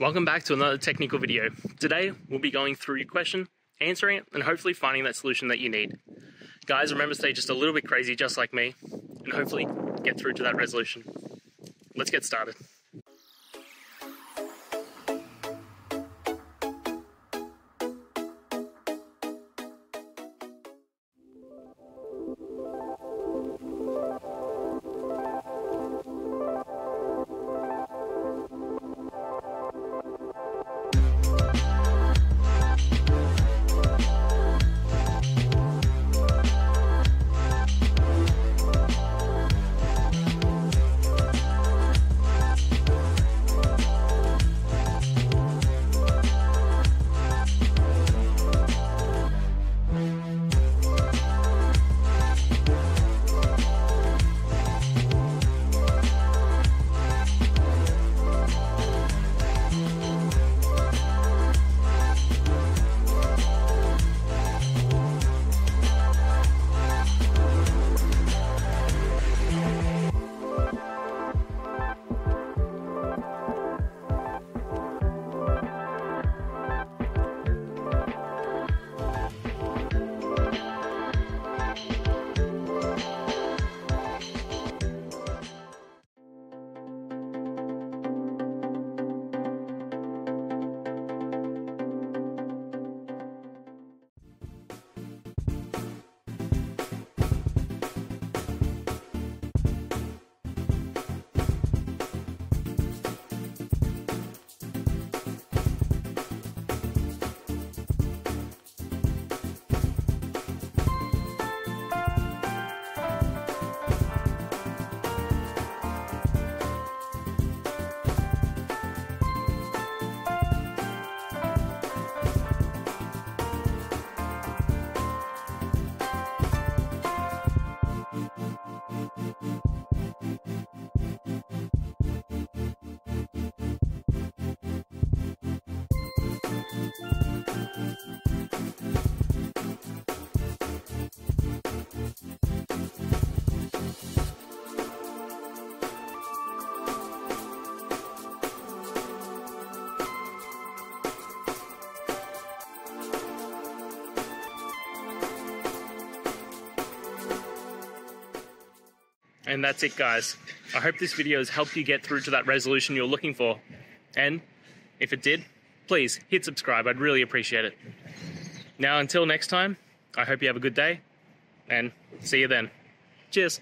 Welcome back to another technical video. Today, we'll be going through your question, answering it, and hopefully finding that solution that you need. Guys, remember to stay just a little bit crazy, just like me, and hopefully get through to that resolution. Let's get started. And that's it, guys. I hope this video has helped you get through to that resolution you're looking for. And if it did, please hit subscribe. I'd really appreciate it. Now, until next time, I hope you have a good day and see you then. Cheers.